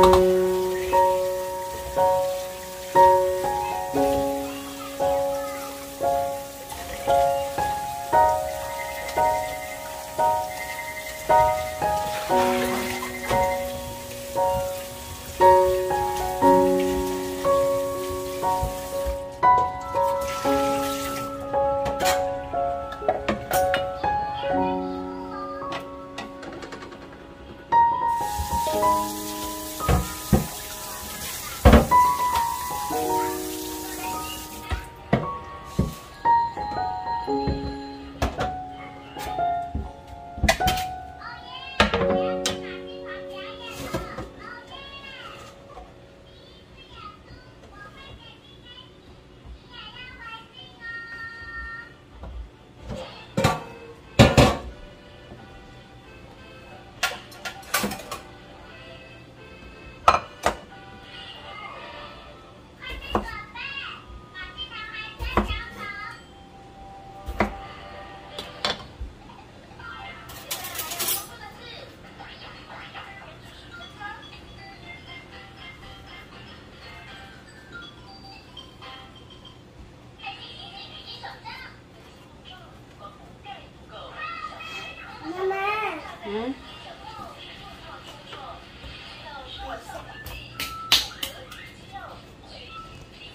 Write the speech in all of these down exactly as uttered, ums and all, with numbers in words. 嗯。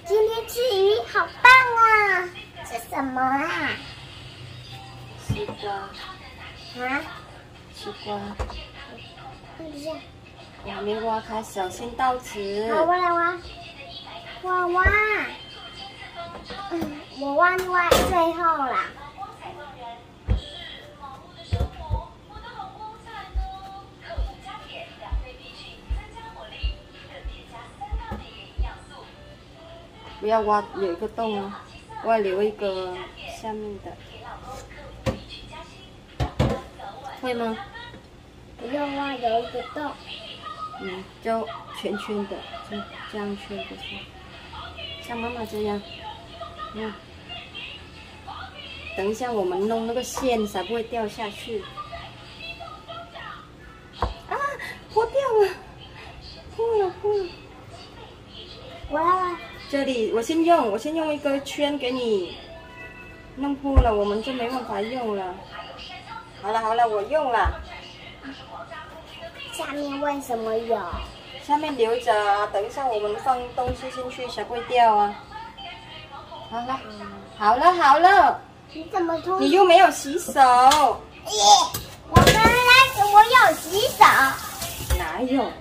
今天吃鱼好棒啊！吃什么啊？西瓜。啊？西瓜。看一下。我没挖开，小心到此。好，我来挖。我挖。嗯，我挖挖最后啦。 不要挖，有一个洞哦，我要留一个下面的，会吗？不要挖，有一个洞。嗯，就圈圈的，就这样圈过去，像妈妈这样。嗯，等一下我们弄那个线才不会掉下去。啊，破掉了，破了破了，哇！ 这里我先用，我先用一个圈给你弄破了，我们就没办法用了。好了好了，我用了。下面为什么有？下面留着，等一下我们放东西进去才会掉啊。好了，嗯、好了好了。你怎么偷？你又没有洗手。咦，我刚才我有洗手。哪有？有。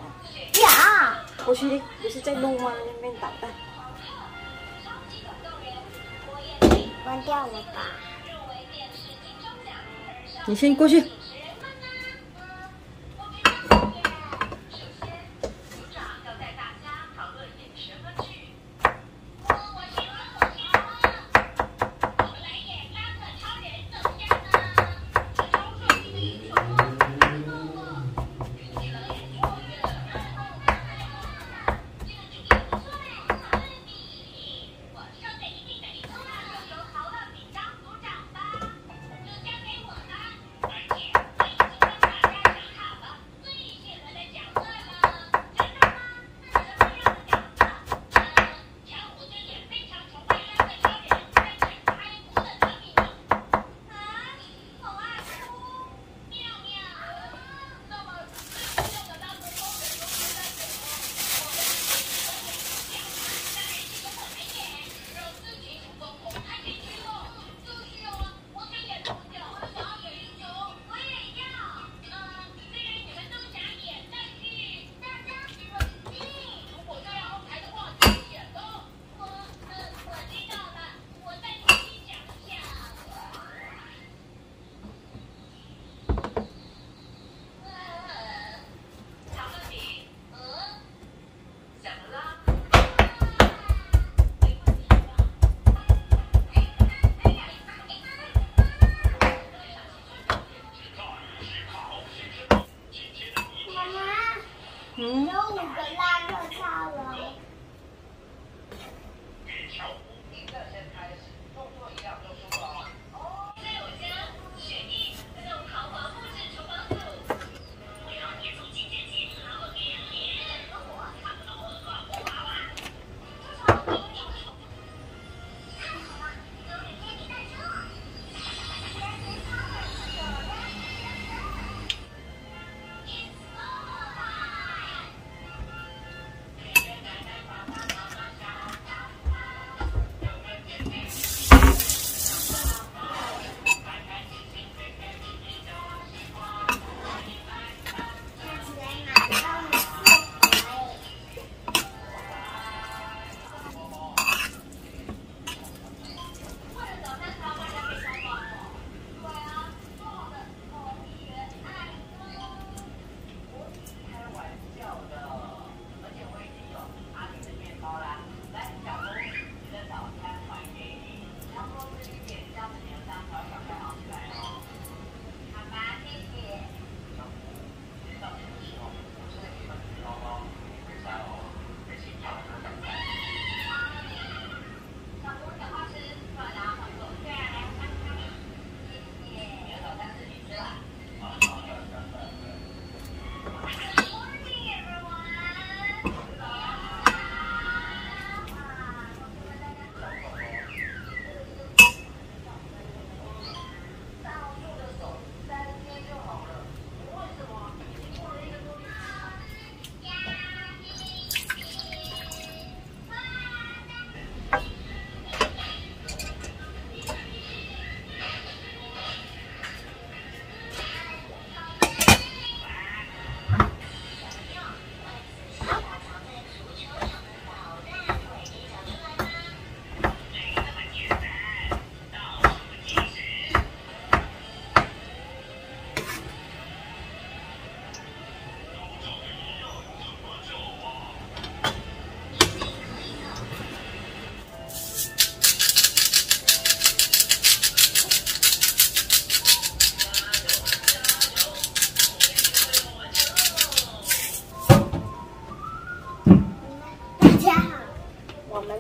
过去不是在弄吗？那边捣蛋。 关掉了吧！你先过去。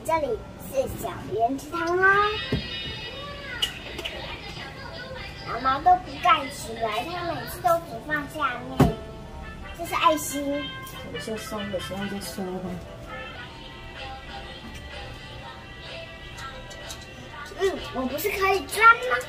这里是小莲池塘哦。妈妈都不盖起来，她每次都只放下面，这是爱心。有些松的时候就松了。嗯，我不是可以钻吗？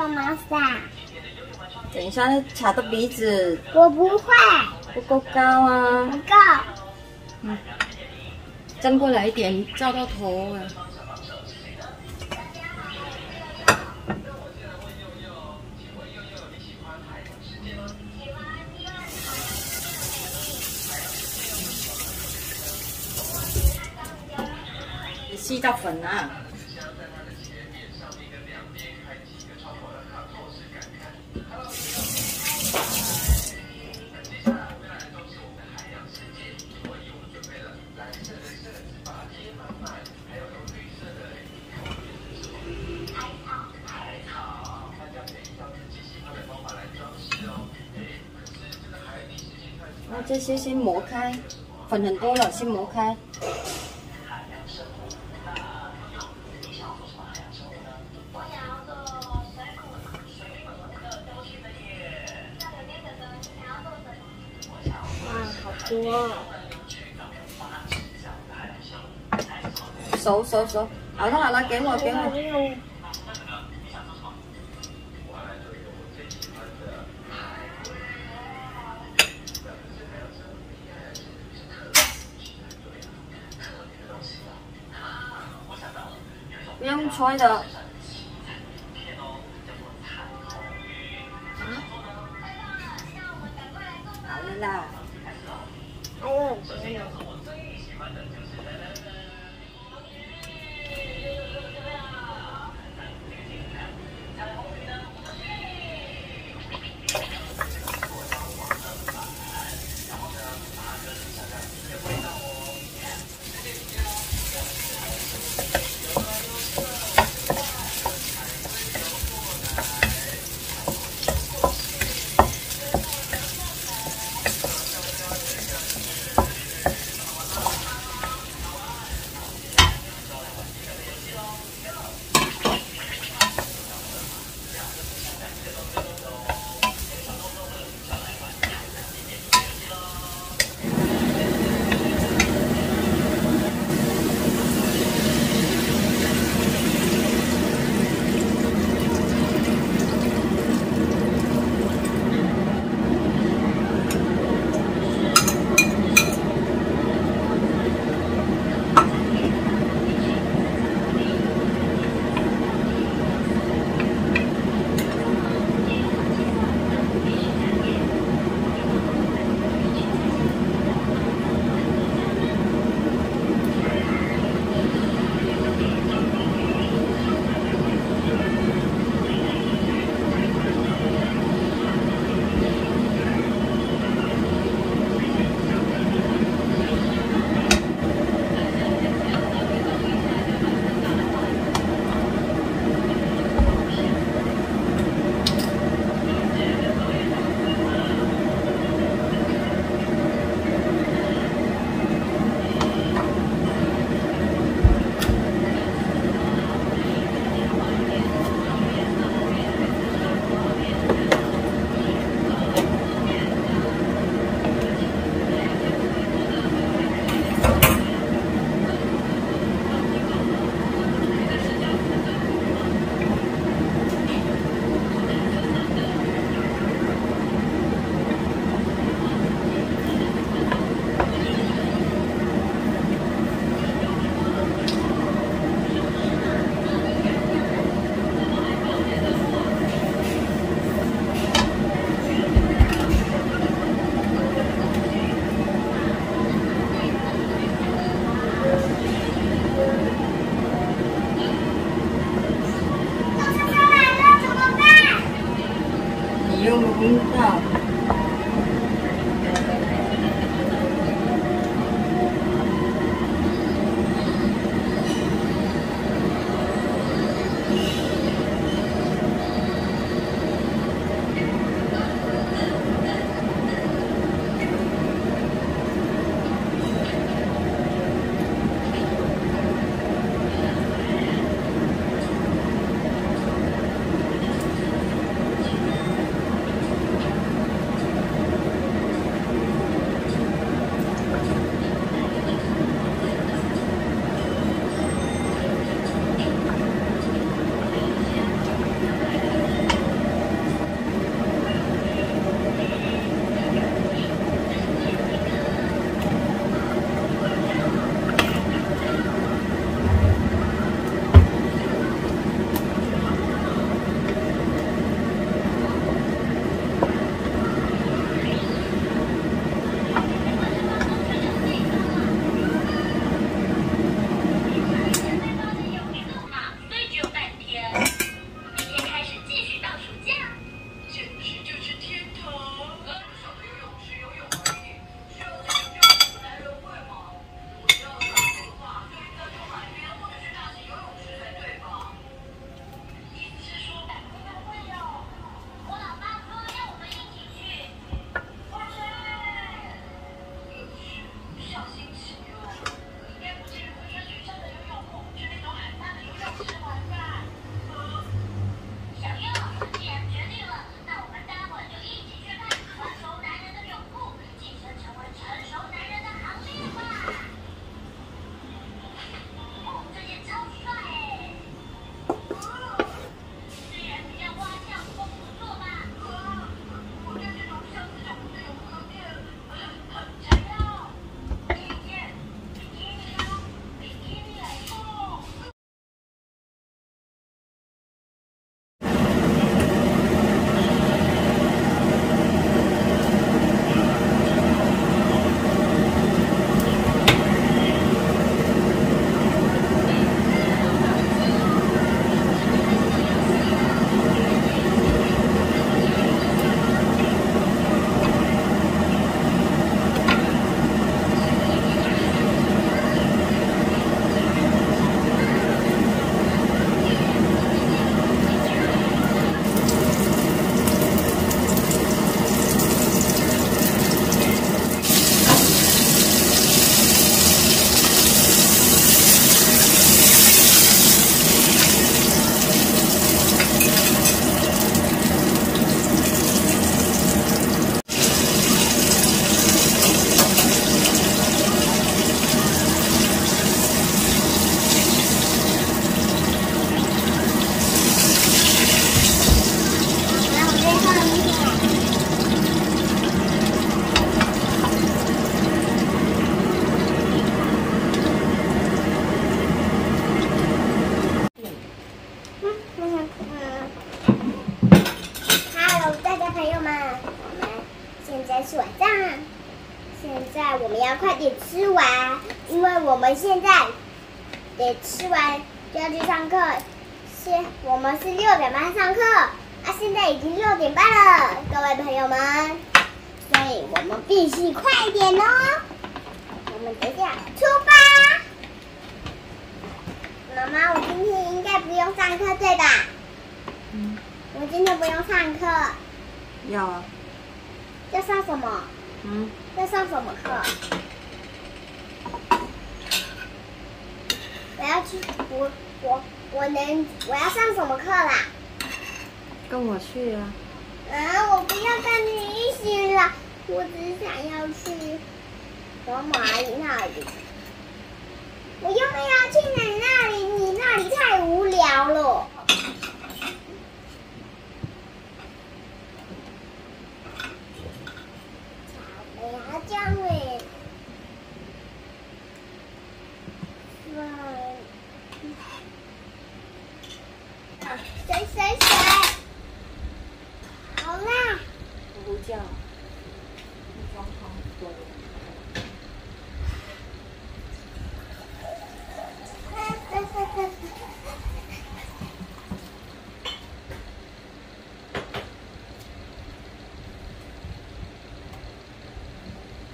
帮忙撒！等一下，卡到鼻子。我不会。不够高啊。不够。嗯，站过来一点，照到头啊。你吸到粉啊！ 这些先磨开，粉很多了，先磨开。哇，好多哦！熟熟熟，好了好了，给我给我。 不用吹的，啊、好了啦。哎呦， 이런 거 보니까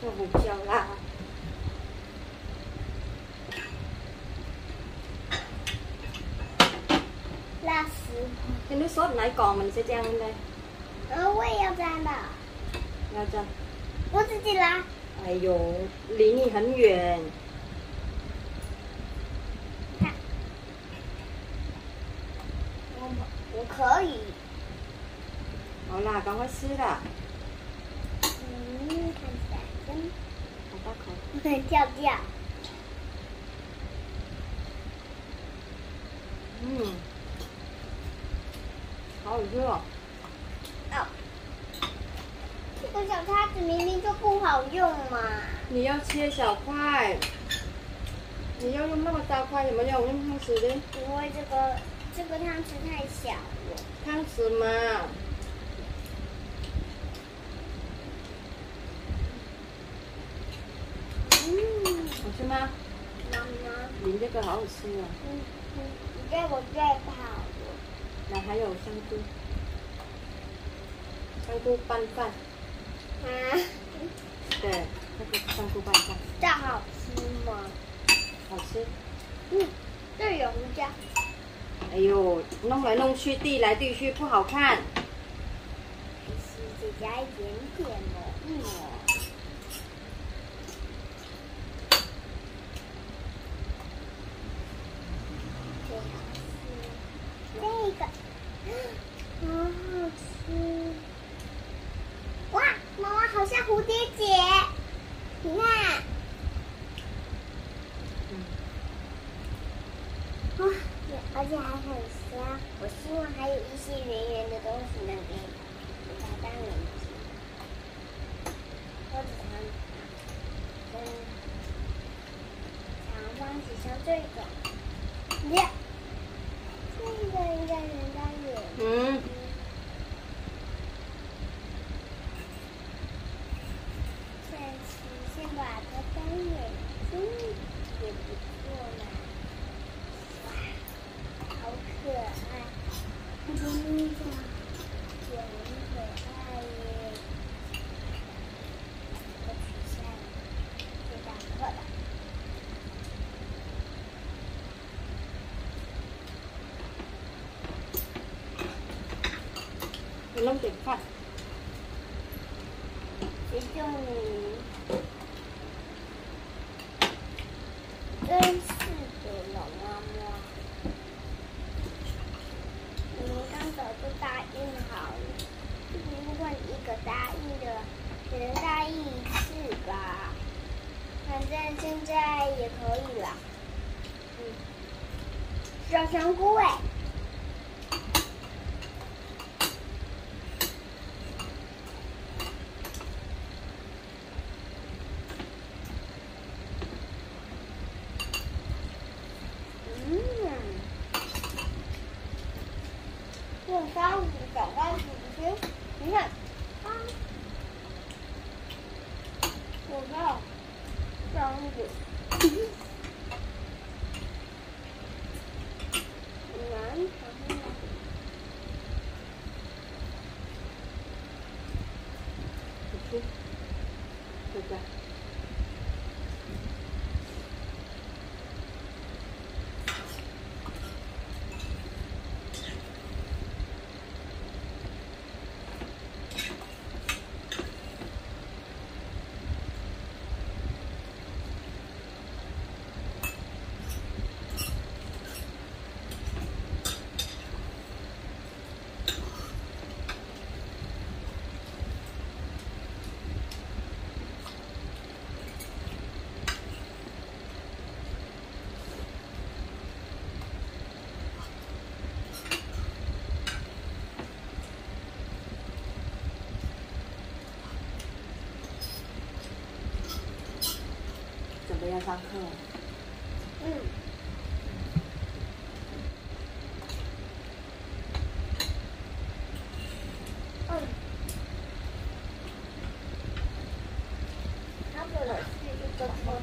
做胡椒啦。辣死！cái nước sốt nãy còn mình sẽ chan lên đây. ờ, tôi cũng chan đó. Tôi chan. Tôi tự mình làm. Ai dồi, lì nì rất xa. 我可以。好啦，赶快吃啦。嗯，看起来真好大口。嗯，掉掉。嗯，好好吃哦。哦。这个小叉子明明就不好用嘛。你要切小块。你要用那么大块，怎么要用汤匙的？因为这个。 这个汤匙太小了。汤匙嘛。嗯。好吃吗？妈妈。你这个好好吃啊。嗯嗯，你对我最好了。那还有香菇，香菇拌饭。啊。对，那个香菇拌饭。这好吃吗？好吃。嗯，这有胡椒。 哎呦，弄来弄去，递来递去，不好看。还是只加一点点抹一抹。这个，好好吃。哇，妈妈好像蝴蝶结，你看。嗯。哇。 而且还很香，我希望还有一些圆圆的东西能给我家当零食。或者长，嗯，长方形像这种，耶，这个应该能当圆。嗯。先先把它当眼睛也不错嘛。 好可爱，这个猫咪也很可爱耶。我取下来，给打破了。你弄点饭，谁叫你？真是的，老妈妈。 都答应好了，如果你一个答应的，只能答应一次吧。反正现在也可以了。嗯，小香菇哎，嗯。 用刀子，小刀子，你看，啊，我靠，刀子，难尝吗？你吃，对不对？ 要上课。嗯。嗯。它本来是一个锅。